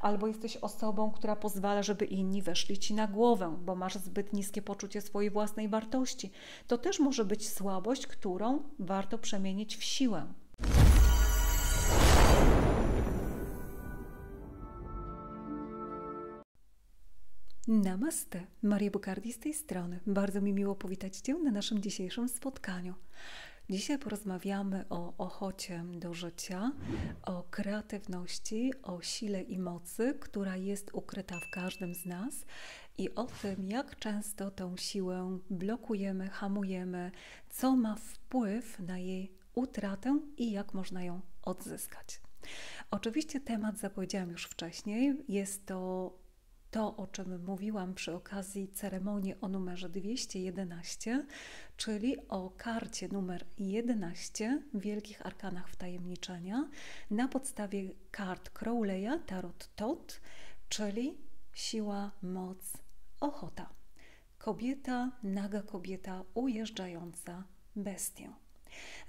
albo jesteś osobą, która pozwala, żeby inni weszli ci na głowę, bo masz zbyt niskie poczucie swojej własnej wartości. To też może być słabość, którą warto przemienić w siłę. Namaste, Maria Bucardi z tej strony. Bardzo mi miło powitać Cię na naszym dzisiejszym spotkaniu. Dzisiaj porozmawiamy o ochocie do życia, o kreatywności, o sile i mocy, która jest ukryta w każdym z nas i o tym, jak często tą siłę blokujemy, hamujemy, co ma wpływ na jej utratę i jak można ją odzyskać. Oczywiście temat zapowiedziałam już wcześniej. Jest to, o czym mówiłam przy okazji ceremonii o numerze 211, czyli o karcie numer 11 w Wielkich Arkanach Wtajemniczenia na podstawie kart Crowleya Tarot Thoth, czyli siła, moc, ochota. Kobieta, naga kobieta ujeżdżająca bestię.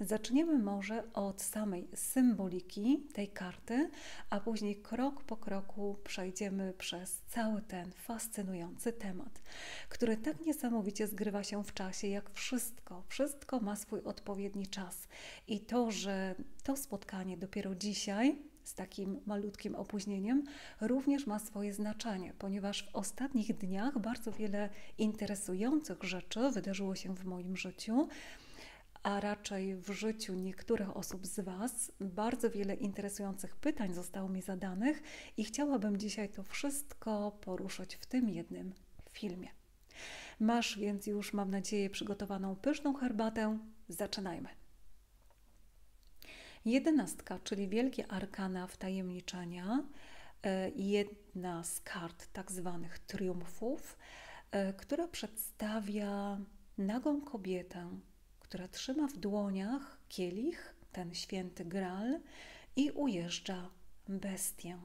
Zaczniemy może od samej symboliki tej karty, a później krok po kroku przejdziemy przez cały ten fascynujący temat, który tak niesamowicie zgrywa się w czasie, jak wszystko. Wszystko ma swój odpowiedni czas i to, że to spotkanie dopiero dzisiaj, z takim malutkim opóźnieniem, również ma swoje znaczenie, ponieważ w ostatnich dniach bardzo wiele interesujących rzeczy wydarzyło się w moim życiu, a raczej w życiu niektórych osób z Was. Bardzo wiele interesujących pytań zostało mi zadanych i chciałabym dzisiaj to wszystko poruszyć w tym jednym filmie. Masz więc już, mam nadzieję, przygotowaną pyszną herbatę. Zaczynajmy. Jedenastka, czyli Wielkie Arkana Wtajemniczenia, jedna z kart tak zwanych triumfów, która przedstawia nagą kobietę, która trzyma w dłoniach kielich, ten święty Graal, i ujeżdża bestię.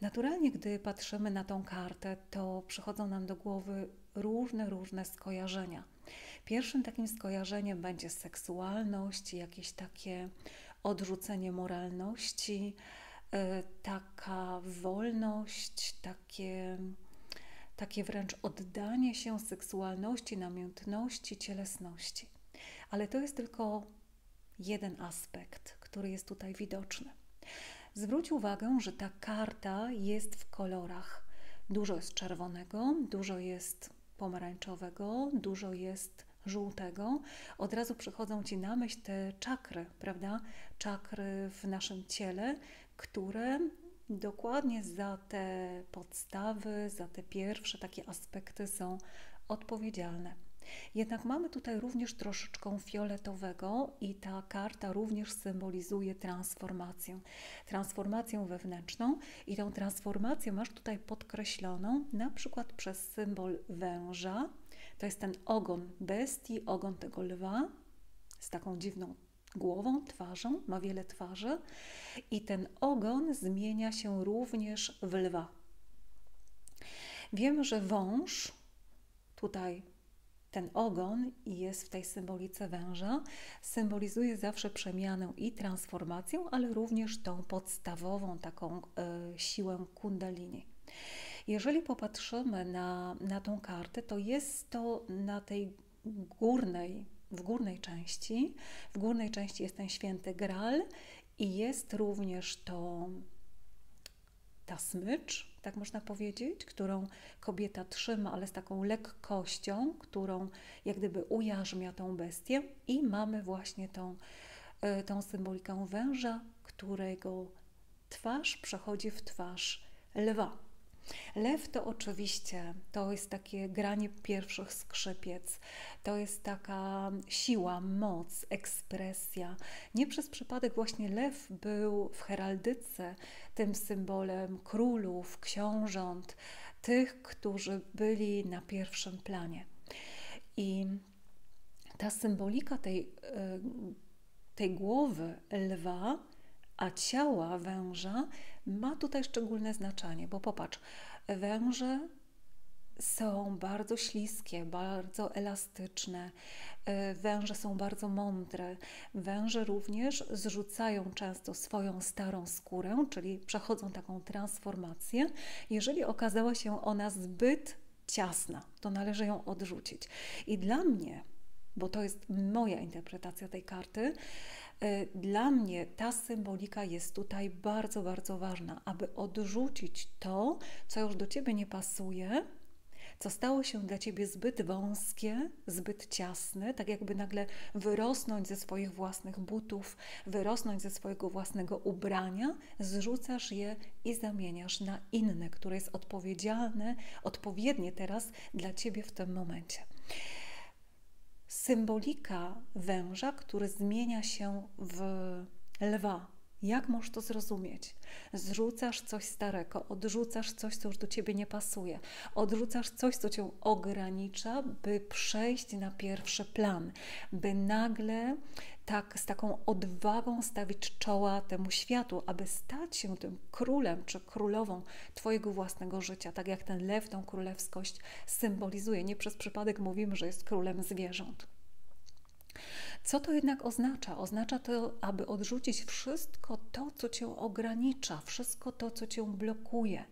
Naturalnie, gdy patrzymy na tą kartę, to przychodzą nam do głowy różne skojarzenia. Pierwszym takim skojarzeniem będzie seksualność, jakieś takie odrzucenie moralności, taka wolność, takie wręcz oddanie się seksualności, namiętności, cielesności. Ale to jest tylko jeden aspekt, który jest tutaj widoczny. Zwróć uwagę, że ta karta jest w kolorach. Dużo jest czerwonego, dużo jest pomarańczowego, dużo jest żółtego. Od razu przychodzą Ci na myśl te czakry, prawda? Czakry w naszym ciele, które dokładnie za te podstawy, za te pierwsze takie aspekty są odpowiedzialne. Jednak mamy tutaj również troszeczkę fioletowego i ta karta również symbolizuje transformację. Transformację wewnętrzną i tą transformację masz tutaj podkreśloną na przykład przez symbol węża. To jest ten ogon bestii, ogon tego lwa z taką dziwną głową, twarzą, ma wiele twarzy i ten ogon zmienia się również w lwa. Wiemy, że wąż, tutaj ten ogon jest w tej symbolice węża, symbolizuje zawsze przemianę i transformację, ale również tą podstawową taką siłę kundalini. Jeżeli popatrzymy na tą kartę, to jest to na tej w górnej części jest ten święty Graal i jest również to ta smycz, tak można powiedzieć, którą kobieta trzyma, ale z taką lekkością, którą jak gdyby ujarzmia tą bestię i mamy właśnie tą symbolikę węża, którego twarz przechodzi w twarz lwa. Lew to oczywiście, to jest takie granie pierwszych skrzypiec, to jest taka siła, moc, ekspresja. Nie przez przypadek właśnie lew był w heraldyce tym symbolem królów, książąt, tych, którzy byli na pierwszym planie. I ta symbolika tej głowy lwa, a ciała węża ma tutaj szczególne znaczenie, bo popatrz, węże są bardzo śliskie, bardzo elastyczne. Węże są bardzo mądre. Węże również zrzucają często swoją starą skórę, czyli przechodzą taką transformację. Jeżeli okazała się ona zbyt ciasna, to należy ją odrzucić. I dla mnie, bo to jest moja interpretacja tej karty, dla mnie ta symbolika jest tutaj bardzo, bardzo ważna, aby odrzucić to, co już do Ciebie nie pasuje, co stało się dla Ciebie zbyt wąskie, zbyt ciasne, tak jakby nagle wyrosnąć ze swoich własnych butów, wyrosnąć ze swojego własnego ubrania, zrzucasz je i zamieniasz na inne, które jest odpowiedzialne, odpowiednie teraz dla Ciebie w tym momencie. Symbolika węża, który zmienia się w lwa. Jak możesz to zrozumieć? Zrzucasz coś starego, odrzucasz coś, co już do Ciebie nie pasuje, odrzucasz coś, co Cię ogranicza, by przejść na pierwszy plan, by nagle tak z taką odwagą stawić czoła temu światu, aby stać się tym królem czy królową Twojego własnego życia, tak jak ten lew tą królewskość symbolizuje. Nie przez przypadek mówimy, że jest królem zwierząt. Co to jednak oznacza? Oznacza to, aby odrzucić wszystko to, co Cię ogranicza, wszystko to, co Cię blokuje.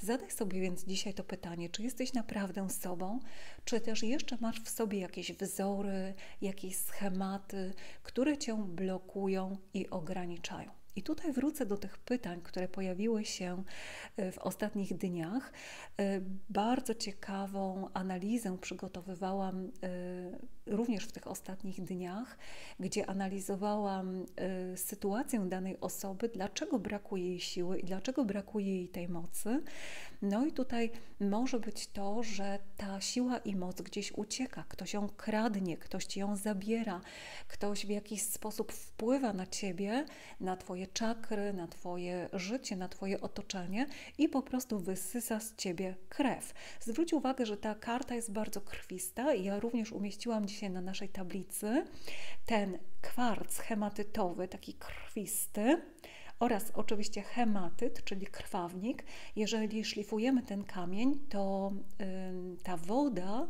Zadaj sobie więc dzisiaj to pytanie, czy jesteś naprawdę sobą, czy też jeszcze masz w sobie jakieś wzory, jakieś schematy, które Cię blokują i ograniczają. I tutaj wrócę do tych pytań, które pojawiły się w ostatnich dniach. Bardzo ciekawą analizę przygotowywałam również w tych ostatnich dniach, gdzie analizowałam sytuację danej osoby, dlaczego brakuje jej siły i dlaczego brakuje jej tej mocy. No i tutaj może być to, że ta siła i moc gdzieś ucieka, ktoś ją kradnie, ktoś Ci ją zabiera, ktoś w jakiś sposób wpływa na Ciebie, na Twoje czakry, na Twoje życie, na Twoje otoczenie i po prostu wysysa z Ciebie krew. Zwróć uwagę, że ta karta jest bardzo krwista i ja również umieściłam dzisiaj na naszej tablicy ten kwarc hematytowy, taki krwisty, oraz oczywiście hematyt, czyli krwawnik. Jeżeli szlifujemy ten kamień, to ta woda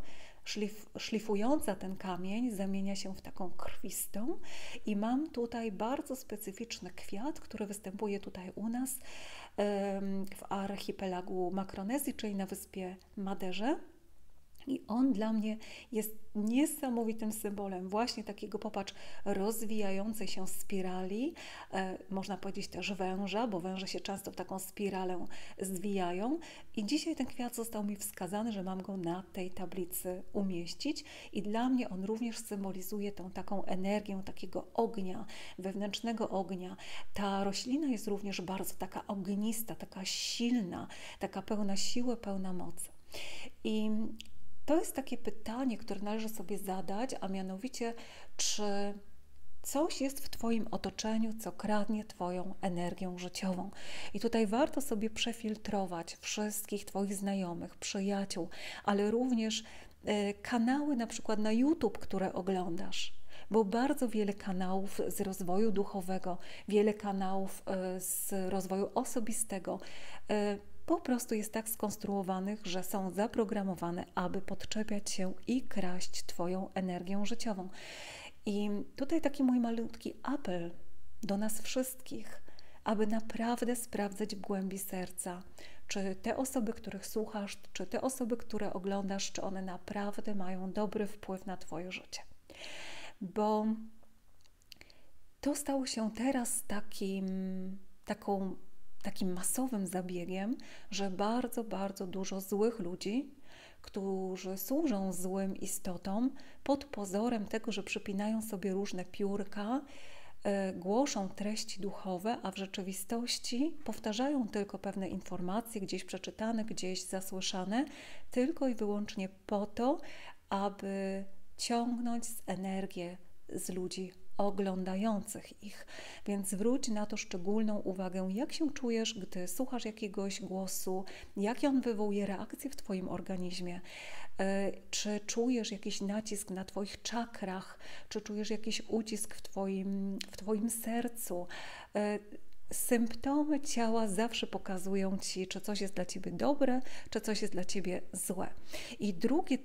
szlifująca ten kamień zamienia się w taką krwistą i mam tutaj bardzo specyficzny kwiat, który występuje tutaj u nas w archipelagu Makronezji, czyli na wyspie Maderze. I on dla mnie jest niesamowitym symbolem właśnie takiego, popatrz, rozwijającej się spirali, można powiedzieć też węża, bo węże się często w taką spiralę zwijają. I dzisiaj ten kwiat został mi wskazany, że mam go na tej tablicy umieścić. I dla mnie on również symbolizuje tą taką energię takiego ognia, wewnętrznego ognia. Ta roślina jest również bardzo taka ognista, taka silna, taka pełna siły, pełna mocy. I to jest takie pytanie, które należy sobie zadać, a mianowicie, czy coś jest w Twoim otoczeniu, co kradnie Twoją energię życiową. I tutaj warto sobie przefiltrować wszystkich Twoich znajomych, przyjaciół, ale również kanały na przykład na YouTube, które oglądasz. Bo bardzo wiele kanałów z rozwoju duchowego, wiele kanałów z rozwoju osobistego po prostu jest tak skonstruowanych, że są zaprogramowane, aby podczepiać się i kraść Twoją energię życiową. I tutaj taki mój malutki apel do nas wszystkich, aby naprawdę sprawdzać w głębi serca, czy te osoby, których słuchasz, czy te osoby, które oglądasz, czy one naprawdę mają dobry wpływ na Twoje życie. Bo to stało się teraz takim masowym zabiegiem, że bardzo, bardzo dużo złych ludzi, którzy służą złym istotom pod pozorem tego, że przypinają sobie różne piórka, głoszą treści duchowe, a w rzeczywistości powtarzają tylko pewne informacje, gdzieś przeczytane, gdzieś zasłyszane, tylko i wyłącznie po to, aby ciągnąć energię z ludzi oglądających ich. Więc zwróć na to szczególną uwagę, jak się czujesz, gdy słuchasz jakiegoś głosu, jak on wywołuje reakcję w Twoim organizmie, czy czujesz jakiś nacisk na Twoich czakrach, czy czujesz jakiś ucisk w Twoim sercu. symptomy ciała zawsze pokazują Ci, czy coś jest dla Ciebie dobre, czy coś jest dla Ciebie złe. I drugi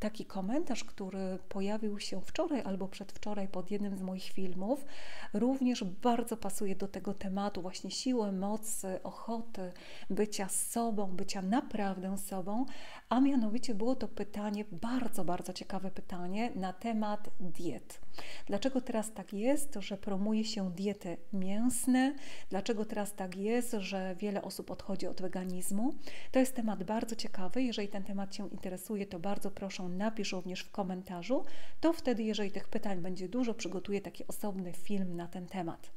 taki komentarz, który pojawił się wczoraj albo przedwczoraj pod jednym z moich filmów, również bardzo pasuje do tego tematu właśnie siły, mocy, ochoty, bycia sobą, bycia naprawdę sobą, a mianowicie było to pytanie, bardzo, bardzo ciekawe pytanie na temat diet. Dlaczego teraz tak jest, że promuje się diety mięsne? Dlaczego teraz tak jest, że wiele osób odchodzi od weganizmu? To jest temat bardzo ciekawy. Jeżeli ten temat Cię interesuje, to bardzo proszę, napisz również w komentarzu. To wtedy, jeżeli tych pytań będzie dużo, przygotuję taki osobny film na ten temat.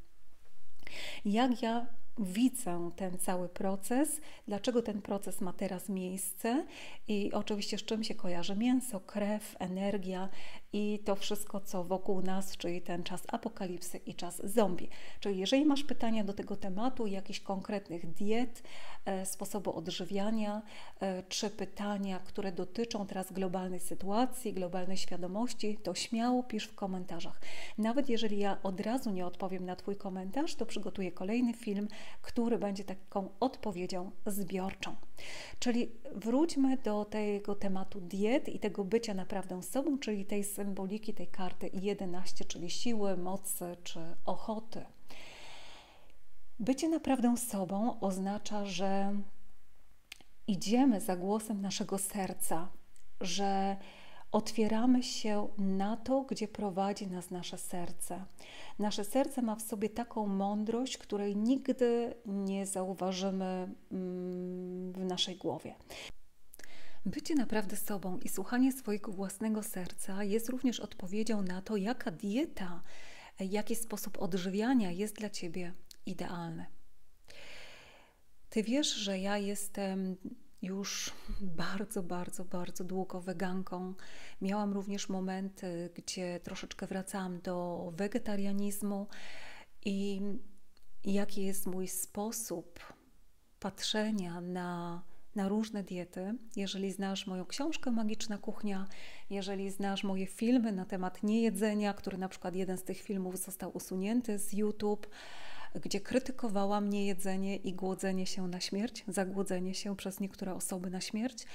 Jak ja widzę ten cały proces, dlaczego ten proces ma teraz miejsce i oczywiście z czym się kojarzy mięso, krew, energia i to wszystko, co wokół nas, czyli ten czas apokalipsy i czas zombie. Czyli jeżeli masz pytania do tego tematu, jakichś konkretnych diet, sposobu odżywiania, czy pytania, które dotyczą teraz globalnej sytuacji, globalnej świadomości, to śmiało pisz w komentarzach. Nawet jeżeli ja od razu nie odpowiem na Twój komentarz, to przygotuję kolejny film, który będzie taką odpowiedzią zbiorczą. Czyli wróćmy do tego tematu diet i tego bycia naprawdę sobą, czyli tej symboliki, tej karty 11, czyli siły, mocy czy ochoty. Bycie naprawdę sobą oznacza, że idziemy za głosem naszego serca, że otwieramy się na to, gdzie prowadzi nas nasze serce. Nasze serce ma w sobie taką mądrość, której nigdy nie zauważymy w naszej głowie. Bycie naprawdę sobą i słuchanie swojego własnego serca jest również odpowiedzią na to, jaka dieta, jaki sposób odżywiania jest dla Ciebie idealny. Ty wiesz, że ja jestem już bardzo, bardzo, bardzo długo weganką. Miałam również momenty, gdzie troszeczkę wracałam do wegetarianizmu i jaki jest mój sposób patrzenia na różne diety. Jeżeli znasz moją książkę Magiczna Kuchnia, jeżeli znasz moje filmy na temat niejedzenia, który na przykład jeden z tych filmów został usunięty z YouTube, gdzie krytykowałam niejedzenie i głodzenie się na śmierć, zagłodzenie się przez niektóre osoby na śmierć,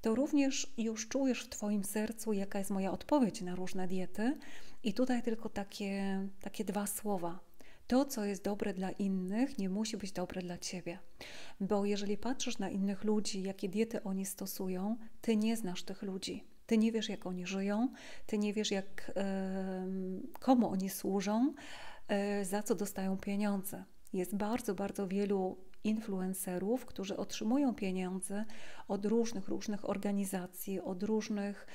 to również już czujesz w Twoim sercu, jaka jest moja odpowiedź na różne diety. I tutaj tylko takie dwa słowa. To, co jest dobre dla innych, nie musi być dobre dla Ciebie. Bo jeżeli patrzysz na innych ludzi, jakie diety oni stosują, Ty nie znasz tych ludzi. Ty nie wiesz, jak oni żyją, Ty nie wiesz, komu oni służą, za co dostają pieniądze. Jest bardzo, bardzo wielu influencerów, którzy otrzymują pieniądze od różnych organizacji, od różnych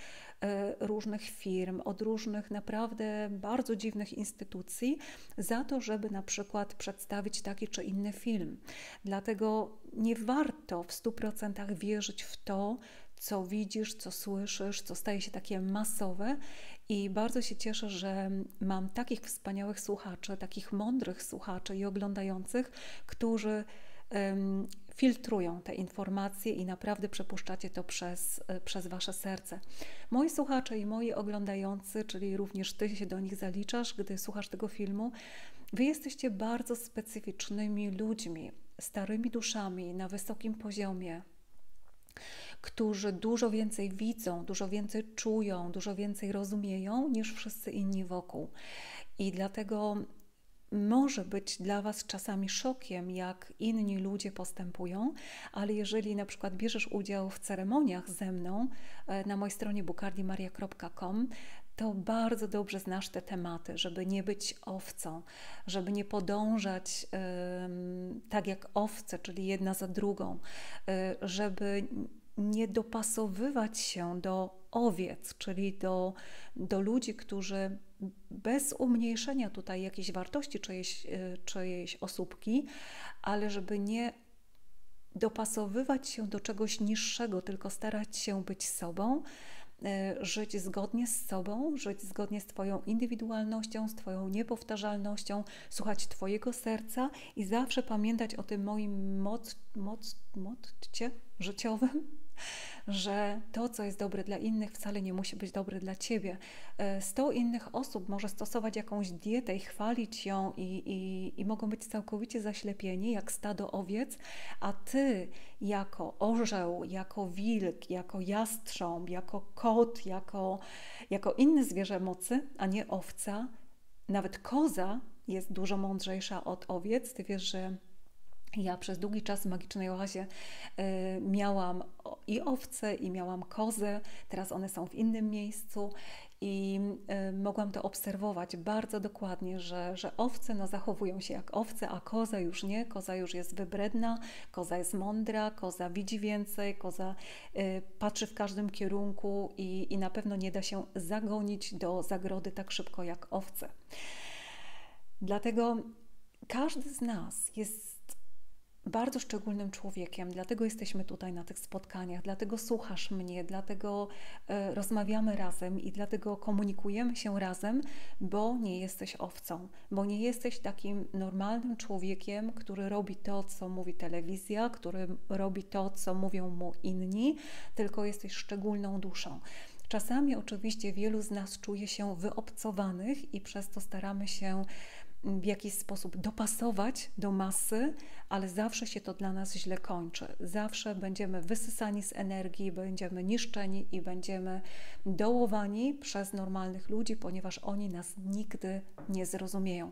firm, od różnych naprawdę bardzo dziwnych instytucji za to, żeby na przykład przedstawić taki czy inny film. Dlatego nie warto w 100% wierzyć w to, co widzisz, co słyszysz, co staje się takie masowe. I bardzo się cieszę, że mam takich wspaniałych słuchaczy, takich mądrych słuchaczy i oglądających, którzy filtrują te informacje i naprawdę przepuszczacie to przez Wasze serce. Moi słuchacze i moi oglądający, czyli również Ty się do nich zaliczasz, gdy słuchasz tego filmu, Wy jesteście bardzo specyficznymi ludźmi, starymi duszami na wysokim poziomie, którzy dużo więcej widzą, dużo więcej czują, dużo więcej rozumieją niż wszyscy inni wokół. I dlatego może być dla Was czasami szokiem, jak inni ludzie postępują, ale jeżeli na przykład bierzesz udział w ceremoniach ze mną na mojej stronie bucardimaria.com, to bardzo dobrze znasz te tematy, żeby nie być owcą, żeby nie podążać tak jak owce, czyli jedna za drugą, żeby nie dopasowywać się do owiec, czyli do ludzi, którzy bez umniejszenia tutaj jakiejś wartości czyjejś osóbki, ale żeby nie dopasowywać się do czegoś niższego, tylko starać się być sobą, żyć zgodnie z sobą, żyć zgodnie z Twoją indywidualnością, z Twoją niepowtarzalnością, słuchać Twojego serca i zawsze pamiętać o tym moim motcie życiowym, że to, co jest dobre dla innych, wcale nie musi być dobre dla Ciebie. 100 innych osób może stosować jakąś dietę i chwalić ją i mogą być całkowicie zaślepieni, jak stado owiec, a Ty jako orzeł, jako wilk, jako jastrząb, jako kot, jako inne zwierzę mocy, a nie owca, nawet koza jest dużo mądrzejsza od owiec. Ty wiesz, że ja przez długi czas w magicznej oazie miałam i owce, i miałam kozę, teraz one są w innym miejscu i mogłam to obserwować bardzo dokładnie, że owce zachowują się jak owce, a koza już nie, koza już jest wybredna, koza jest mądra, koza widzi więcej, koza patrzy w każdym kierunku i na pewno nie da się zagonić do zagrody tak szybko jak owce. Dlatego każdy z nas jest bardzo szczególnym człowiekiem, dlatego jesteśmy tutaj na tych spotkaniach, dlatego słuchasz mnie, dlatego rozmawiamy razem i dlatego komunikujemy się razem, bo nie jesteś owcą, bo nie jesteś takim normalnym człowiekiem, który robi to, co mówi telewizja, który robi to, co mówią mu inni, tylko jesteś szczególną duszą. Czasami oczywiście wielu z nas czuje się wyobcowanych i przez to staramy się w jakiś sposób dopasować do masy, ale zawsze się to dla nas źle kończy. Zawsze będziemy wysysani z energii, będziemy niszczeni i będziemy dołowani przez normalnych ludzi, ponieważ oni nas nigdy nie zrozumieją.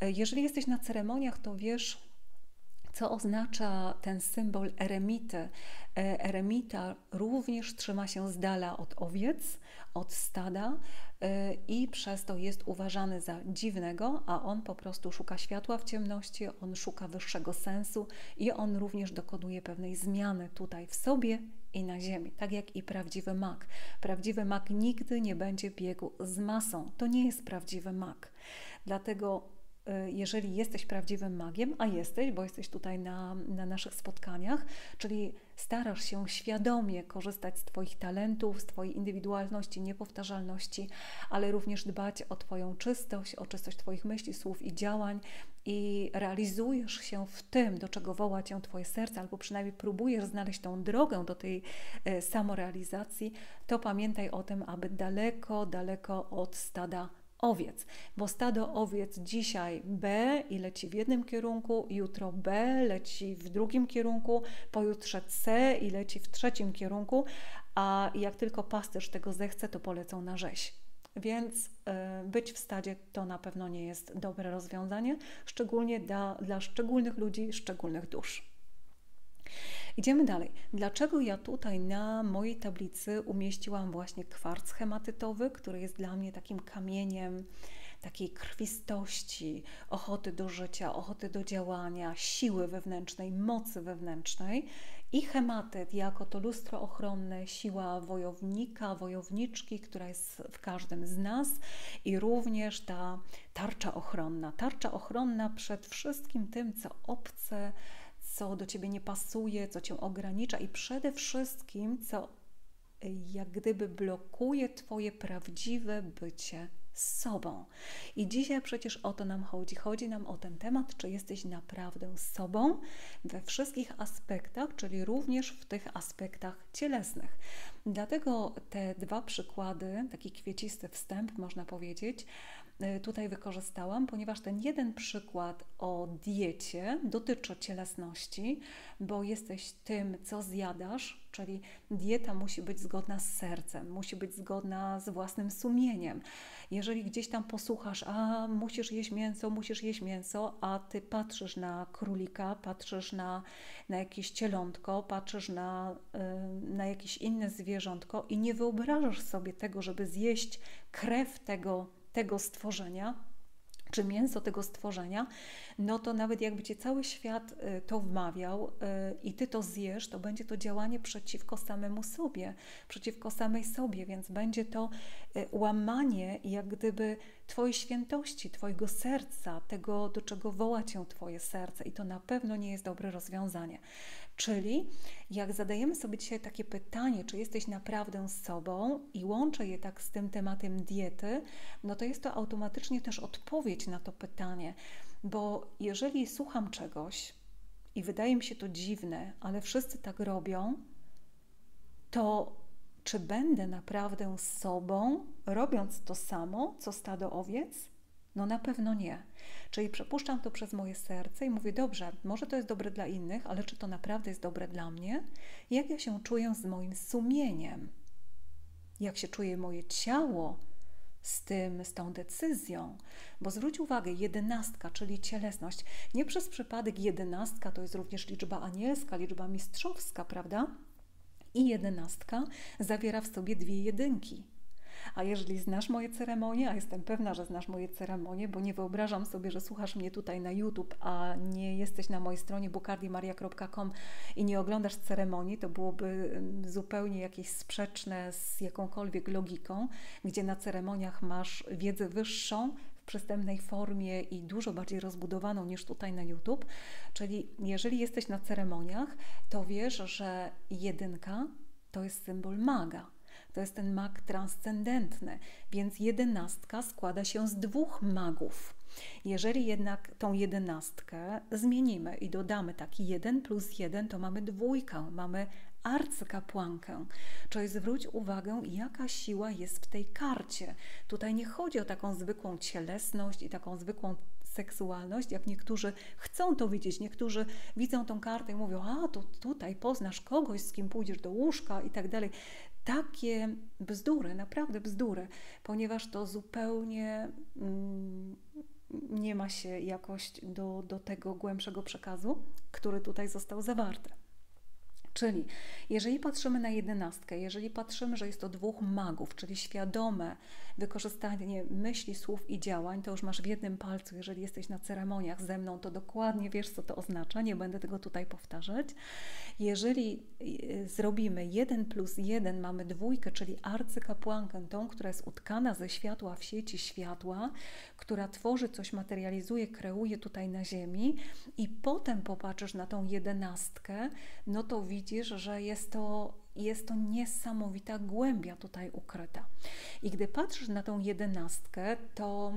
Jeżeli jesteś na ceremoniach, to wiesz, co oznacza ten symbol eremity. Eremita również trzyma się z dala od owiec, od stada i przez to jest uważany za dziwnego, a on po prostu szuka światła w ciemności, on szuka wyższego sensu i on również dokonuje pewnej zmiany tutaj w sobie i na ziemi, tak jak i prawdziwy mag. Prawdziwy mag nigdy nie będzie biegł z masą, to nie jest prawdziwy mag. Dlatego jeżeli jesteś prawdziwym magiem, a jesteś, bo jesteś tutaj na naszych spotkaniach, czyli starasz się świadomie korzystać z Twoich talentów, z Twojej indywidualności, niepowtarzalności, ale również dbać o Twoją czystość, o czystość Twoich myśli, słów i działań i realizujesz się w tym, do czego woła Cię Twoje serce, albo przynajmniej próbujesz znaleźć tą drogę do tej samorealizacji, to pamiętaj o tym, aby daleko, daleko od stada owiec, bo stado owiec dzisiaj B i leci w jednym kierunku, jutro B leci w drugim kierunku, pojutrze C i leci w trzecim kierunku, a jak tylko pasterz tego zechce, to polecą na rzeź. Więc być w stadzie to na pewno nie jest dobre rozwiązanie, szczególnie dla szczególnych ludzi, szczególnych dusz. Idziemy dalej. Dlaczego ja tutaj na mojej tablicy umieściłam właśnie kwarc hematytowy, który jest dla mnie takim kamieniem takiej krwistości, ochoty do życia, ochoty do działania, siły wewnętrznej, mocy wewnętrznej i hematyt jako to lustro ochronne, siła wojownika, wojowniczki, która jest w każdym z nas i również ta tarcza ochronna przed wszystkim tym, co obce, co do Ciebie nie pasuje, co Cię ogranicza i przede wszystkim, co jak gdyby blokuje Twoje prawdziwe bycie z sobą. I dzisiaj przecież o to nam chodzi. Chodzi nam o ten temat, czy jesteś naprawdę sobą we wszystkich aspektach, czyli również w tych aspektach cielesnych. Dlatego te dwa przykłady, taki kwiecisty wstęp, można powiedzieć, tutaj wykorzystałam, ponieważ ten jeden przykład o diecie dotyczy cielesności, bo jesteś tym, co zjadasz, czyli dieta musi być zgodna z sercem, musi być zgodna z własnym sumieniem. Jeżeli gdzieś tam posłuchasz, a musisz jeść mięso, a Ty patrzysz na królika, patrzysz na jakieś cielątko, patrzysz na jakieś inne zwierzątko i nie wyobrażasz sobie tego, żeby zjeść krew tego stworzenia, czy mięso tego stworzenia, no to nawet jakby Cię cały świat to wmawiał i Ty to zjesz, to będzie to działanie przeciwko samemu sobie, przeciwko samej sobie, więc będzie to łamanie jak gdyby Twojej świętości, Twojego serca, tego, do czego woła Cię Twoje serce i to na pewno nie jest dobre rozwiązanie. Czyli jak zadajemy sobie dzisiaj takie pytanie, czy jesteś naprawdę sobą i łączę je tak z tym tematem diety, no to jest to automatycznie też odpowiedź na to pytanie, bo jeżeli słucham czegoś i wydaje mi się to dziwne, ale wszyscy tak robią, to czy będę naprawdę sobą, robiąc to samo, co stado owiec? No na pewno nie. Czyli przepuszczam to przez moje serce i mówię, dobrze, może to jest dobre dla innych, ale czy to naprawdę jest dobre dla mnie? Jak ja się czuję z moim sumieniem? Jak się czuje moje ciało z tą decyzją? Bo zwróć uwagę, 11, czyli cielesność. Nie przez przypadek 11 to jest również liczba anielska, liczba mistrzowska, prawda? I 11 zawiera w sobie 2 jedynki. A jeżeli znasz moje ceremonie, a jestem pewna, że znasz moje ceremonie, bo nie wyobrażam sobie, że słuchasz mnie tutaj na YouTube, a nie jesteś na mojej stronie bucardimaria.com i nie oglądasz ceremonii, to byłoby zupełnie jakieś sprzeczne z jakąkolwiek logiką, gdzie na ceremoniach masz wiedzę wyższą w przystępnej formie i dużo bardziej rozbudowaną niż tutaj na YouTube. Czyli jeżeli jesteś na ceremoniach, to wiesz, że 1 to jest symbol maga. To jest ten mag transcendentny, więc 11 składa się z 2 magów. Jeżeli jednak tą 11 zmienimy i dodamy taki 1 plus 1, to mamy 2, mamy arcykapłankę. Czyli zwróć uwagę, jaka siła jest w tej karcie. Tutaj nie chodzi o taką zwykłą cielesność i taką zwykłą seksualność, jak niektórzy chcą to widzieć. Niektórzy widzą tą kartę i mówią, a to tutaj poznasz kogoś, z kim pójdziesz do łóżka i tak dalej. Takie bzdury, naprawdę bzdury, ponieważ to zupełnie nie ma się jakoś do tego głębszego przekazu, który tutaj został zawarty. Czyli jeżeli patrzymy na 11, jeżeli patrzymy, że jest to 2 magów, czyli świadome wykorzystanie myśli, słów i działań, to już masz w 1 palcu, jeżeli jesteś na ceremoniach ze mną, to dokładnie wiesz, co to oznacza, nie będę tego tutaj powtarzać. Jeżeli zrobimy 1 plus 1, mamy 2, czyli arcykapłankę, tą, która jest utkana ze światła w sieci światła, która tworzy coś, materializuje, kreuje tutaj na ziemi i potem popatrzysz na tą 11, no to widzisz, że jest to niesamowita głębia tutaj ukryta. I gdy patrzysz na tą 11, to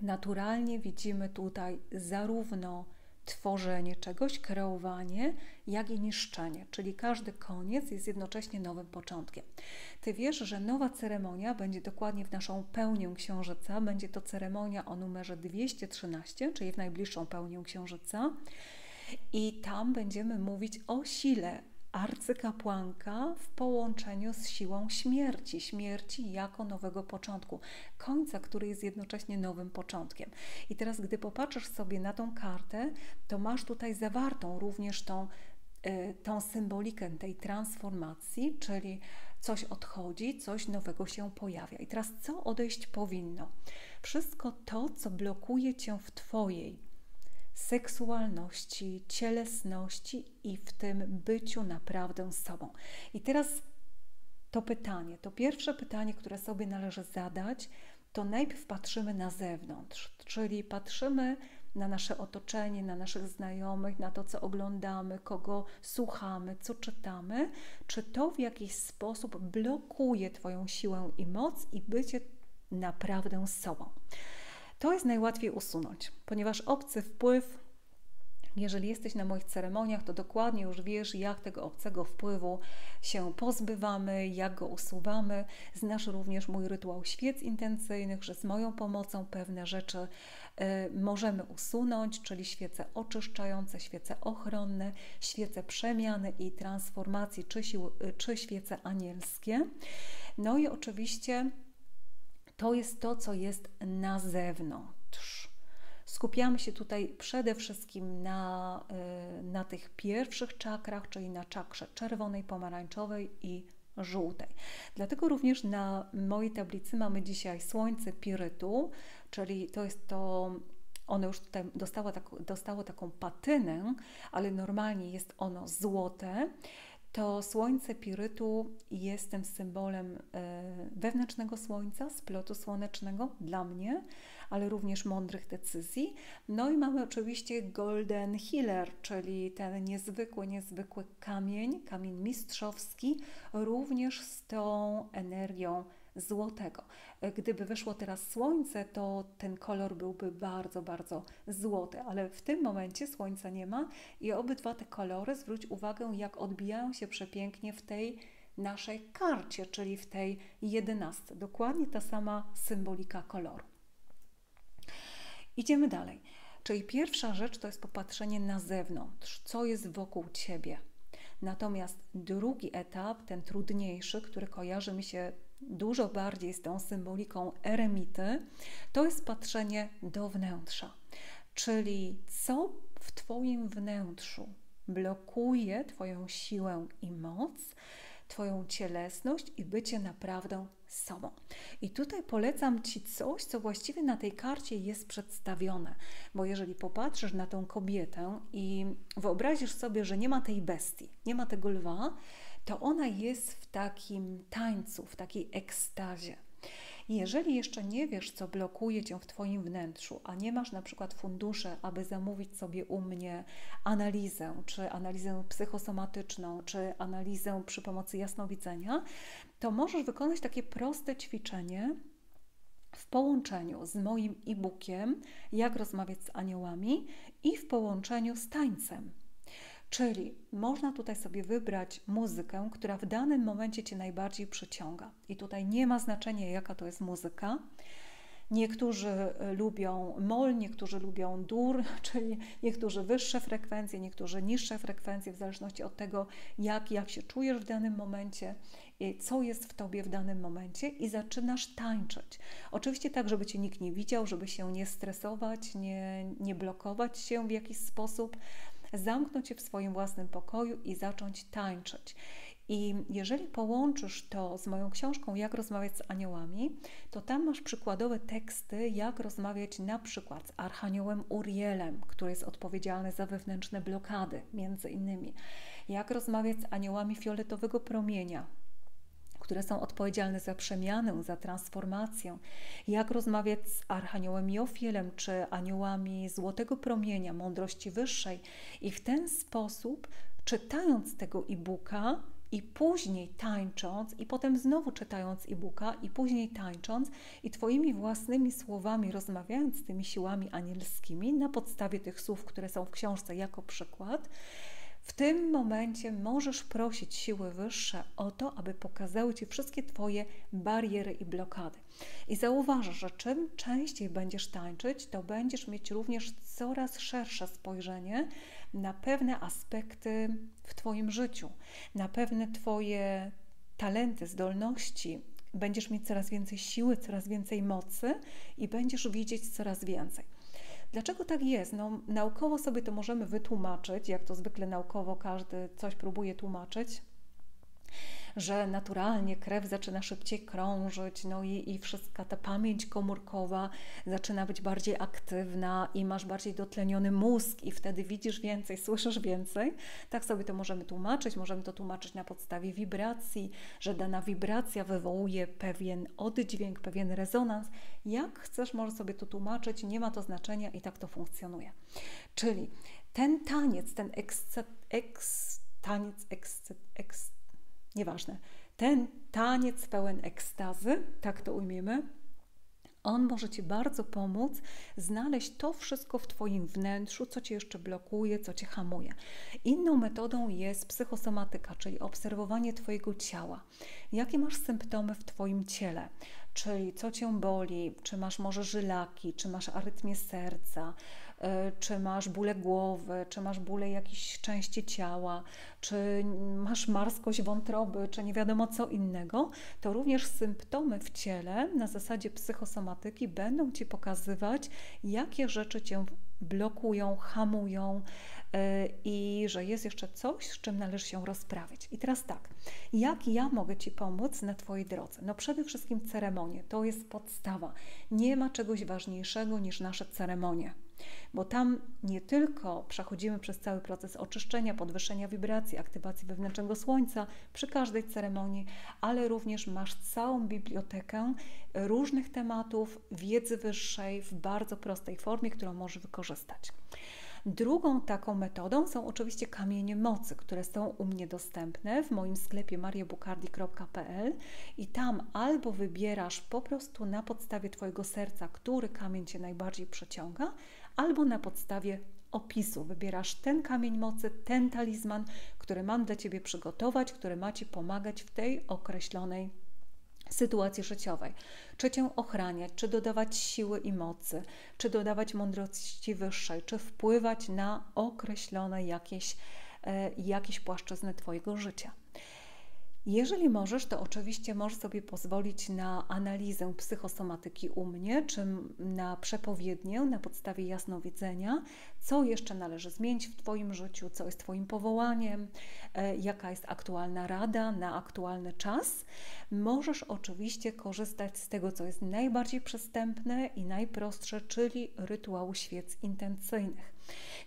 naturalnie widzimy tutaj zarówno tworzenie czegoś, kreowanie, jak i niszczenie. Czyli każdy koniec jest jednocześnie nowym początkiem. Ty wiesz, że nowa ceremonia będzie dokładnie w naszą pełnię księżyca. Będzie to ceremonia o numerze 213, czyli w najbliższą pełnię księżyca. I tam będziemy mówić o sile arcykapłanka w połączeniu z siłą śmierci. Śmierci jako nowego początku. Końca, który jest jednocześnie nowym początkiem. I teraz, gdy popatrzysz sobie na tą kartę, to masz tutaj zawartą również tą symbolikę tej transformacji, czyli coś odchodzi, coś nowego się pojawia. I teraz co odejść powinno? Wszystko to, co blokuje Cię w Twojej seksualności, cielesności i w tym byciu naprawdę sobą. I teraz to pytanie, to pierwsze pytanie, które sobie należy zadać, to najpierw patrzymy na zewnątrz, czyli patrzymy na nasze otoczenie, na naszych znajomych, na to, co oglądamy, kogo słuchamy, co czytamy. Czy to w jakiś sposób blokuje Twoją siłę i moc i bycie naprawdę sobą? To jest najłatwiej usunąć, ponieważ obcy wpływ, jeżeli jesteś na moich ceremoniach, to dokładnie już wiesz, jak tego obcego wpływu się pozbywamy, jak go usuwamy. Znasz również mój rytuał świec intencyjnych, że z moją pomocą pewne rzeczy możemy usunąć, czyli świece oczyszczające, świece ochronne, świece przemiany i transformacji, czy świece anielskie. No i oczywiście to jest to, co jest na zewnątrz. Skupiamy się tutaj przede wszystkim na tych pierwszych czakrach, czyli na czakrze czerwonej, pomarańczowej i żółtej. Dlatego również na mojej tablicy mamy dzisiaj słońce pirytu, czyli to jest to... Ono już tutaj dostało taką patynę, ale normalnie jest ono złote. To słońce pirytu jest tym symbolem wewnętrznego słońca, splotu słonecznego dla mnie, ale również mądrych decyzji. No i mamy oczywiście Golden Healer, czyli ten niezwykły kamień mistrzowski, również z tą energią złotego. Gdyby wyszło teraz słońce, to ten kolor byłby bardzo, bardzo złoty, ale w tym momencie słońca nie ma i obydwa te kolory, zwróć uwagę, jak odbijają się przepięknie w tej naszej karcie, czyli w tej 11. Dokładnie ta sama symbolika koloru. Idziemy dalej. Czyli pierwsza rzecz to jest popatrzenie na zewnątrz, co jest wokół Ciebie. Natomiast drugi etap, ten trudniejszy, który kojarzy mi się dużo bardziej z tą symboliką eremity, to jest patrzenie do wnętrza. Czyli co w Twoim wnętrzu blokuje Twoją siłę i moc, Twoją cielesność i bycie naprawdę sobą. I tutaj polecam Ci coś, co właściwie na tej karcie jest przedstawione, bo jeżeli popatrzysz na tą kobietę i wyobrazisz sobie, że nie ma tej bestii, nie ma tego lwa, to ona jest w takim tańcu, w takiej ekstazie. Jeżeli jeszcze nie wiesz, co blokuje Cię w Twoim wnętrzu, a nie masz na przykład funduszy, aby zamówić sobie u mnie analizę, czy analizę psychosomatyczną, czy analizę przy pomocy jasnowidzenia, to możesz wykonać takie proste ćwiczenie w połączeniu z moim e-bookiem Jak rozmawiać z aniołami i w połączeniu z tańcem. Czyli można tutaj sobie wybrać muzykę, która w danym momencie Cię najbardziej przyciąga. I tutaj nie ma znaczenia, jaka to jest muzyka. Niektórzy lubią moll, niektórzy lubią dur, czyli niektórzy wyższe frekwencje, niektórzy niższe frekwencje, w zależności od tego, jak się czujesz w danym momencie, co jest w Tobie w danym momencie i zaczynasz tańczyć. Oczywiście tak, żeby Cię nikt nie widział, żeby się nie stresować, nie blokować się w jakiś sposób, zamknąć się w swoim własnym pokoju i zacząć tańczyć. I jeżeli połączysz to z moją książką Jak rozmawiać z aniołami, to tam masz przykładowe teksty, jak rozmawiać na przykład z Archaniołem Urielem, który jest odpowiedzialny za wewnętrzne blokady, między innymi. Jak rozmawiać z aniołami fioletowego promienia, które są odpowiedzialne za przemianę, za transformację. Jak rozmawiać z Archaniołem Jofielem, czy aniołami Złotego Promienia, Mądrości Wyższej. I w ten sposób, czytając tego e-booka i później tańcząc, i potem znowu czytając e-booka i później tańcząc i Twoimi własnymi słowami rozmawiając z tymi siłami anielskimi na podstawie tych słów, które są w książce jako przykład, w tym momencie możesz prosić siły wyższe o to, aby pokazały Ci wszystkie Twoje bariery i blokady. I zauważysz, że czym częściej będziesz tańczyć, to będziesz mieć również coraz szersze spojrzenie na pewne aspekty w Twoim życiu, na pewne Twoje talenty, zdolności. Będziesz mieć coraz więcej siły, coraz więcej mocy i będziesz widzieć coraz więcej. Dlaczego tak jest? No, naukowo sobie to możemy wytłumaczyć, jak to zwykle naukowo każdy coś próbuje tłumaczyć, że naturalnie krew zaczyna szybciej krążyć, no i wszystka ta pamięć komórkowa zaczyna być bardziej aktywna i masz bardziej dotleniony mózg i wtedy widzisz więcej, słyszysz więcej. Tak sobie to możemy tłumaczyć. Możemy to tłumaczyć na podstawie wibracji, że dana wibracja wywołuje pewien oddźwięk, pewien rezonans. Jak chcesz, możesz sobie to tłumaczyć, nie ma to znaczenia i tak to funkcjonuje. Czyli ten taniec, ten taniec pełen ekstazy, tak to ujmiemy, on może Ci bardzo pomóc znaleźć to wszystko w Twoim wnętrzu, co Cię jeszcze blokuje, co Cię hamuje. Inną metodą jest psychosomatyka, czyli obserwowanie Twojego ciała. Jakie masz symptomy w Twoim ciele? Czyli co Cię boli, czy masz może żylaki, czy masz arytmię serca, czy masz bóle głowy, czy masz bóle jakiejś części ciała, czy masz marskość wątroby, czy nie wiadomo co innego, to również symptomy w ciele na zasadzie psychosomatyki będą Ci pokazywać, jakie rzeczy Cię blokują, hamują i że jest jeszcze coś, z czym należy się rozprawić. I teraz tak, jak ja mogę Ci pomóc na Twojej drodze? No przede wszystkim ceremonie, to jest podstawa. Nie ma czegoś ważniejszego niż nasze ceremonie. Bo tam nie tylko przechodzimy przez cały proces oczyszczenia, podwyższenia wibracji, aktywacji wewnętrznego słońca przy każdej ceremonii, ale również masz całą bibliotekę różnych tematów, wiedzy wyższej w bardzo prostej formie, którą możesz wykorzystać. Drugą taką metodą są oczywiście kamienie mocy, które są u mnie dostępne w moim sklepie mariabucardi.pl i tam albo wybierasz po prostu na podstawie Twojego serca, który kamień Cię najbardziej przyciąga, albo na podstawie opisu wybierasz ten kamień mocy, ten talizman, który mam dla Ciebie przygotować, który ma Ci pomagać w tej określonej sytuacji życiowej. Czy Cię ochraniać, czy dodawać siły i mocy, czy dodawać mądrości wyższej, czy wpływać na określone jakieś płaszczyzny Twojego życia. Jeżeli możesz, to oczywiście możesz sobie pozwolić na analizę psychosomatyki u mnie, czy na przepowiednię na podstawie jasnowidzenia, co jeszcze należy zmienić w Twoim życiu, co jest Twoim powołaniem, jaka jest aktualna rada na aktualny czas. Możesz oczywiście korzystać z tego, co jest najbardziej przystępne i najprostsze, czyli rytuału świec intencyjnych.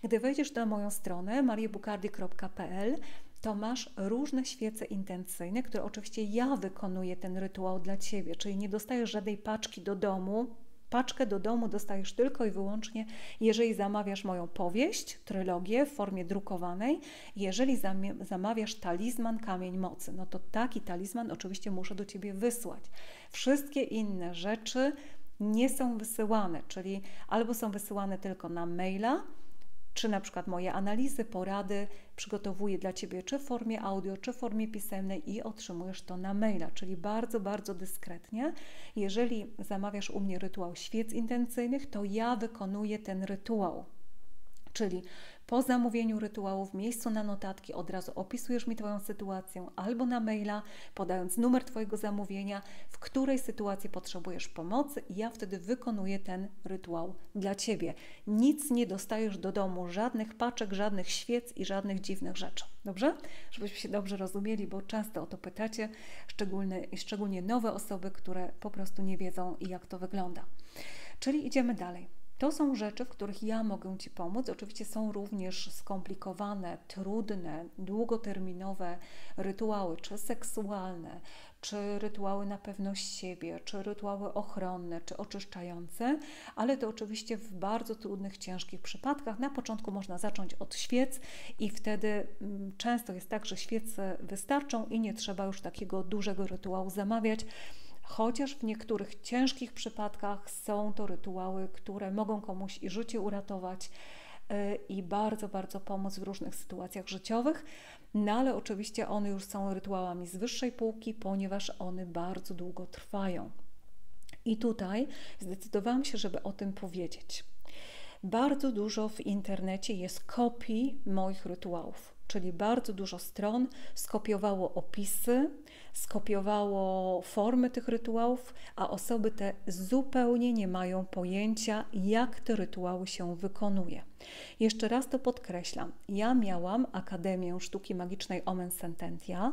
Gdy wejdziesz na moją stronę mariabucardi.pl, to masz różne świece intencyjne, które oczywiście ja wykonuję ten rytuał dla Ciebie, czyli nie dostajesz żadnej paczki do domu. Paczkę do domu dostajesz tylko i wyłącznie, jeżeli zamawiasz moją powieść, trylogię w formie drukowanej, jeżeli zamawiasz talizman Kamień Mocy, no to taki talizman oczywiście muszę do Ciebie wysłać. Wszystkie inne rzeczy nie są wysyłane, czyli albo są wysyłane tylko na maila, czy na przykład moje analizy, porady przygotowuję dla Ciebie czy w formie audio, czy w formie pisemnej i otrzymujesz to na maila, czyli bardzo, bardzo dyskretnie. Jeżeli zamawiasz u mnie rytuał świec intencyjnych, to ja wykonuję ten rytuał. Czyli po zamówieniu rytuału w miejscu na notatki od razu opisujesz mi Twoją sytuację albo na maila, podając numer Twojego zamówienia, w której sytuacji potrzebujesz pomocy i ja wtedy wykonuję ten rytuał dla Ciebie. Nic nie dostajesz do domu, żadnych paczek, żadnych świec i żadnych dziwnych rzeczy. Dobrze? Żebyśmy się dobrze rozumieli, bo często o to pytacie, szczególnie nowe osoby, które po prostu nie wiedzą, jak to wygląda. Czyli idziemy dalej. To są rzeczy, w których ja mogę Ci pomóc. Oczywiście są również skomplikowane, trudne, długoterminowe rytuały, czy seksualne, czy rytuały na pewność siebie, czy rytuały ochronne, czy oczyszczające, ale to oczywiście w bardzo trudnych, ciężkich przypadkach. Na początku można zacząć od świec i wtedy często jest tak, że świece wystarczą i nie trzeba już takiego dużego rytuału zamawiać. Chociaż w niektórych ciężkich przypadkach są to rytuały, które mogą komuś i życie uratować i bardzo, bardzo pomóc w różnych sytuacjach życiowych, no ale oczywiście one już są rytuałami z wyższej półki, ponieważ one bardzo długo trwają. I tutaj zdecydowałam się, żeby o tym powiedzieć. Bardzo dużo w internecie jest kopii moich rytuałów. Czyli bardzo dużo stron skopiowało opisy, skopiowało formy tych rytuałów, a osoby te zupełnie nie mają pojęcia, jak te rytuały się wykonuje. Jeszcze raz to podkreślam. Ja miałam Akademię Sztuki Magicznej Omen Sententia